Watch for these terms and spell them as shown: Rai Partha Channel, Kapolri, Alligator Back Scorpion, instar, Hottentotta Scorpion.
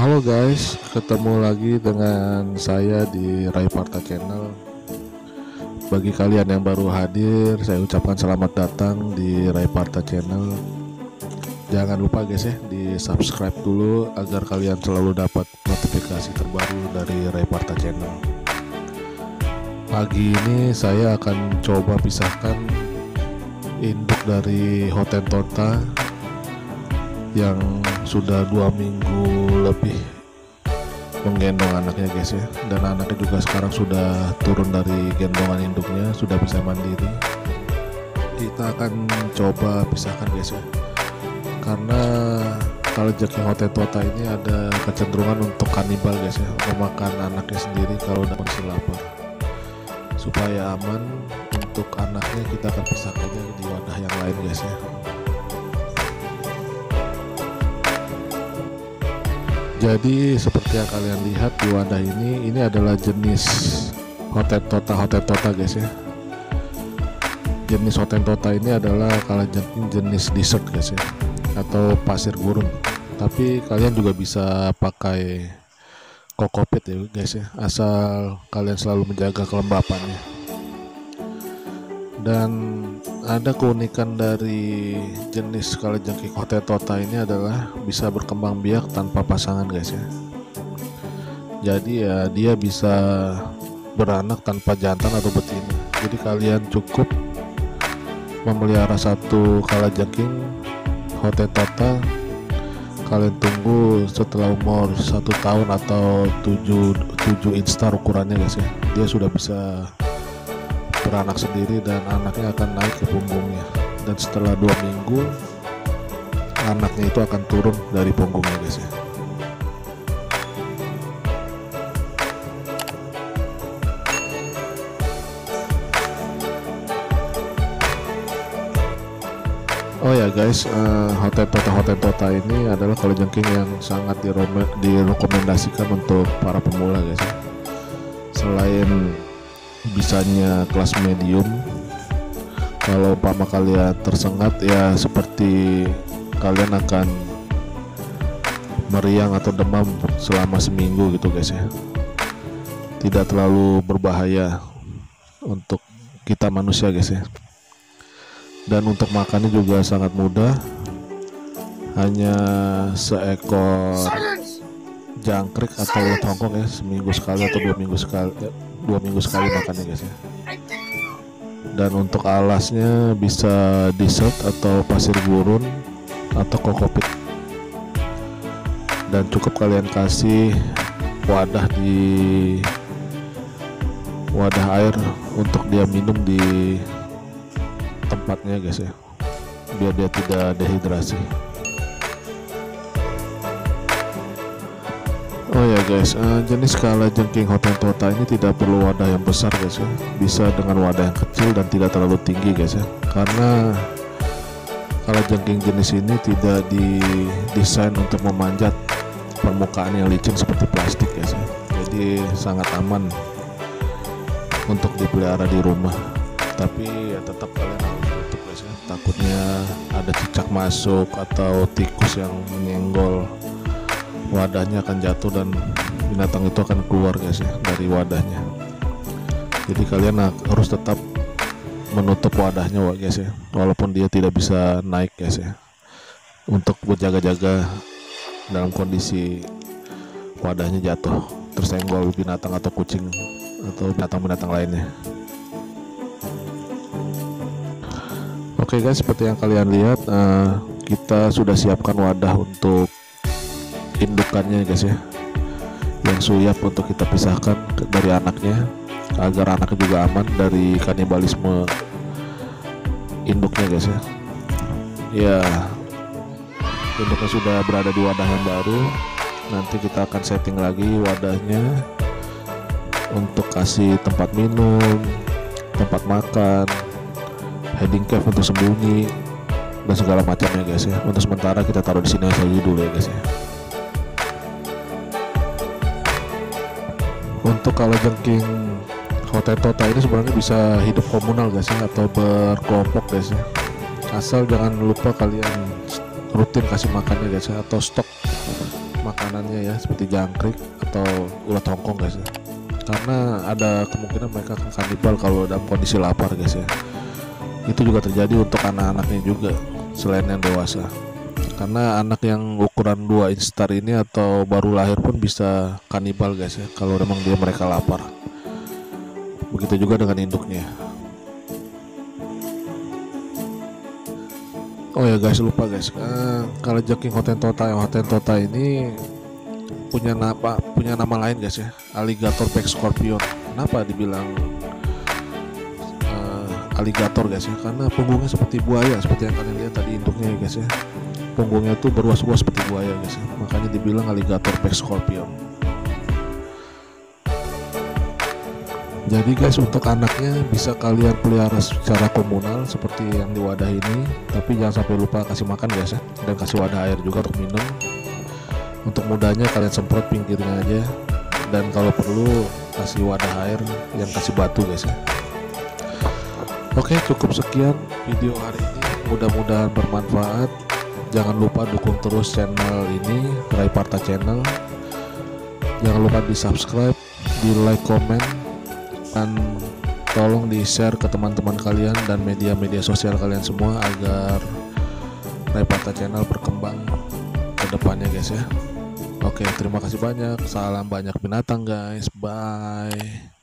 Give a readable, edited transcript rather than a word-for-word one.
Halo guys, ketemu lagi dengan saya di Rai Partha Channel. Bagi kalian yang baru hadir, saya ucapkan selamat datang di Rai Partha Channel. Jangan lupa guys ya, di subscribe dulu agar kalian selalu dapat notifikasi terbaru dari Rai Partha Channel. Pagi ini saya akan coba pisahkan induk dari Hottentotta yang sudah 2 minggu lebih menggendong anaknya guys ya, dan anaknya juga sekarang sudah turun dari gendongan induknya, sudah bisa mandiri. Kita akan coba pisahkan guys ya, karena kalau kalajengking Hottentotta ini ada kecenderungan untuk kanibal guys ya, memakan anaknya sendiri kalau udah masih lapar. Supaya aman untuk anaknya, kita akan pisahkannya di wadah yang lain guys ya. Jadi seperti yang kalian lihat di wadah ini adalah jenis Hottentotta guys ya. Jenis Hottentotta ini adalah kalajengking jenis dessert guys ya, atau pasir gurun. Tapi kalian juga bisa pakai kokopit ya guys ya, asal kalian selalu menjaga kelembapannya. Dan ada keunikan dari jenis kalajengking Hottentotta ini adalah bisa berkembang biak tanpa pasangan guys ya. Jadi ya dia bisa beranak tanpa jantan atau betina. Jadi kalian cukup memelihara satu kalajengking Hottentotta, kalian tunggu setelah umur 1 tahun atau 7 instar ukurannya guys ya, dia sudah bisa beranak sendiri dan anaknya akan naik ke punggungnya. Dan setelah 2 minggu anaknya itu akan turun dari punggungnya guys ya. Oh ya guys, Hottentotta ini adalah kalajengking yang sangat direkomendasikan untuk para pemula guys ya. Selain bisanya kelas medium, kalau pama kalian tersengat ya seperti kalian akan meriang atau demam selama seminggu gitu guys ya. Tidak terlalu berbahaya untuk kita manusia guys ya. Dan untuk makannya juga sangat mudah, hanya seekor jangkrik atau ulat Hongkong ya, seminggu sekali atau 2 minggu sekali. 2 minggu sekali makannya guys ya. Dan untuk alasnya bisa dessert atau pasir gurun atau kokopit. Dan cukup kalian kasih wadah air untuk dia minum di tempatnya guys ya, biar dia tidak dehidrasi. Oh ya guys, jenis kalajengking Hottentotta ini tidak perlu wadah yang besar guys ya, bisa dengan wadah yang kecil dan tidak terlalu tinggi guys ya, karena kalajengking jenis ini tidak didesain untuk memanjat permukaan yang licin seperti plastik guys ya. Jadi sangat aman untuk dipelihara di rumah, tapi ya tetap kalian harus tutup guys ya, takutnya ada cicak masuk atau tikus yang menyenggol wadahnya, akan jatuh dan binatang itu akan keluar guys ya dari wadahnya. Jadi kalian harus tetap menutup wadahnya guys ya, walaupun dia tidak bisa naik guys ya, untuk berjaga-jaga dalam kondisi wadahnya jatuh tersenggol binatang atau kucing atau binatang-binatang lainnya. Oke guys, seperti yang kalian lihat, kita sudah siapkan wadah untuk indukannya guys ya, yang suyap untuk kita pisahkan dari anaknya agar anaknya juga aman dari kanibalisme induknya guys ya. Ya, induknya sudah berada di wadah yang baru, nanti kita akan setting lagi wadahnya untuk kasih tempat minum, tempat makan, hiding cave untuk sembunyi dan segala macamnya guys ya. Untuk sementara kita taruh di sini aja dulu ya guys ya. Untuk kalajengking Hottentotta ini sebenarnya bisa hidup komunal guys ya, atau berkelompok guys ya, asal jangan lupa kalian rutin kasih makannya guys ya, atau stok makanannya ya, seperti jangkrik atau ulat hongkong guys ya, karena ada kemungkinan mereka akan kanibal kalau dalam kondisi lapar guys ya. Itu juga terjadi untuk anak-anaknya juga selain yang dewasa, karena anak yang ukuran 2 inch star ini atau baru lahir pun bisa kanibal guys ya, kalau memang mereka lapar. Begitu juga dengan induknya. Oh ya guys, lupa guys, kalau joking Hottentotta ini punya nama lain guys ya, Alligator Back Scorpion. Kenapa dibilang aligator guys ya, karena punggungnya seperti buaya, seperti yang kalian lihat tadi induknya ya guys ya, punggungnya tuh berwas-was seperti buaya guys ya, makanya dibilang Alligator Back Scorpion. Jadi guys, untuk anaknya bisa kalian pelihara secara komunal seperti yang di wadah ini, tapi jangan sampai lupa kasih makan guys ya, dan kasih wadah air juga untuk minum. Untuk mudanya kalian semprot pinggirnya aja, dan kalau perlu kasih wadah air yang kasih batu guys ya. Oke, cukup sekian video hari ini, mudah-mudahan bermanfaat. Jangan lupa dukung terus channel ini, Rai Partha Channel. Jangan lupa di subscribe, di like, komen, dan tolong di share ke teman-teman kalian dan media-media sosial kalian semua agar Rai Partha Channel berkembang ke depannya guys ya. Oke, terima kasih banyak, salam banyak binatang guys, bye.